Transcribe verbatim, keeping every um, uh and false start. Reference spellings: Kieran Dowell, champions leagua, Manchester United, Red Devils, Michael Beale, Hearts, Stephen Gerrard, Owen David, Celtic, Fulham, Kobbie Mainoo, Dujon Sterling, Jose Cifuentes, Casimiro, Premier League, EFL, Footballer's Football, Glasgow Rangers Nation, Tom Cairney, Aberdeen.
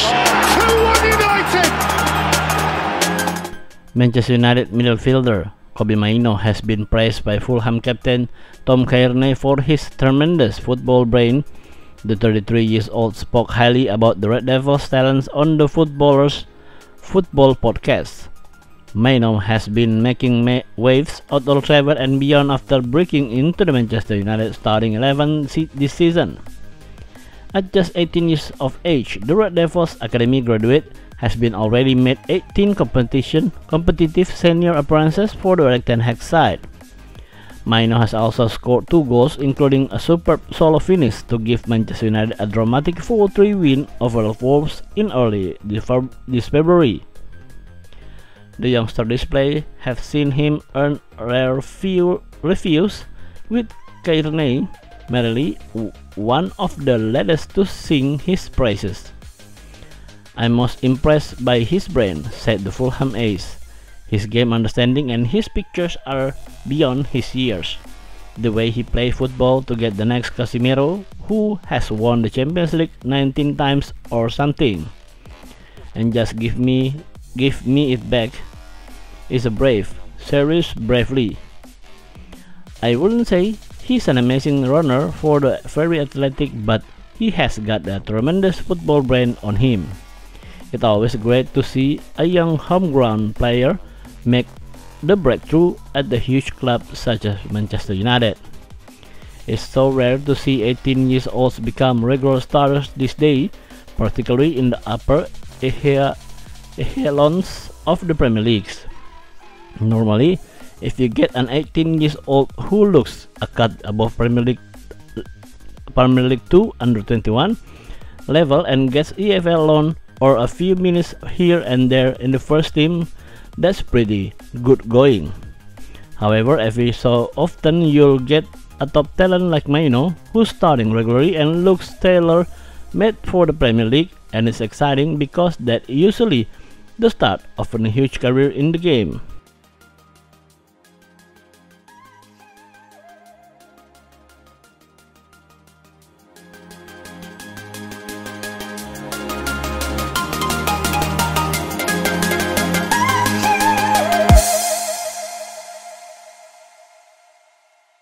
two one United! Manchester United midfielder Kobbie Mainoo has been praised by Fulham captain Tom Cairney for his tremendous football brain. The thirty-three-year-old spoke highly about the Red Devils' talents on the Footballers Football podcast. Mainoo has been making ma waves out of travel and beyond after breaking into the Manchester United starting eleven se this season. At just eighteen years of age, the Red Devils Academy graduate has been already made eighteen competition competitive senior appearances for the Wellington Hex side. Mainoo has also scored two goals, including a superb solo finish to give Manchester United a dramatic four three win over Wolves in early this February. The youngster display have seen him earn rare few reviews, with Cairney merely one of the latest to sing his praises. "I'm most impressed by his brain," said the Fulham ace. "His game understanding and his pictures are beyond his years. The way he plays football to get the next Casimiro, who has won the Champions League nineteen times or something, and just give me give me it back, is a brave, serious bravely. I wouldn't say he's an amazing runner for the very athletic, but he has got a tremendous football brain on him. It's always great to see a young homegrown player make the breakthrough at the huge club such as Manchester United. It's so rare to see eighteen-year-olds become regular stars these days, particularly in the upper echelons of the Premier League. Normally, if you get an eighteen-year-old who looks a cut above Premier League, Premier League two under twenty-one level and gets E F L loan or a few minutes here and there in the first team, that's pretty good going. However, every so often you'll get a top talent like Mainoo, who's starting regularly and looks tailor-made for the Premier League, and it's exciting because that usually the start of a huge career in the game."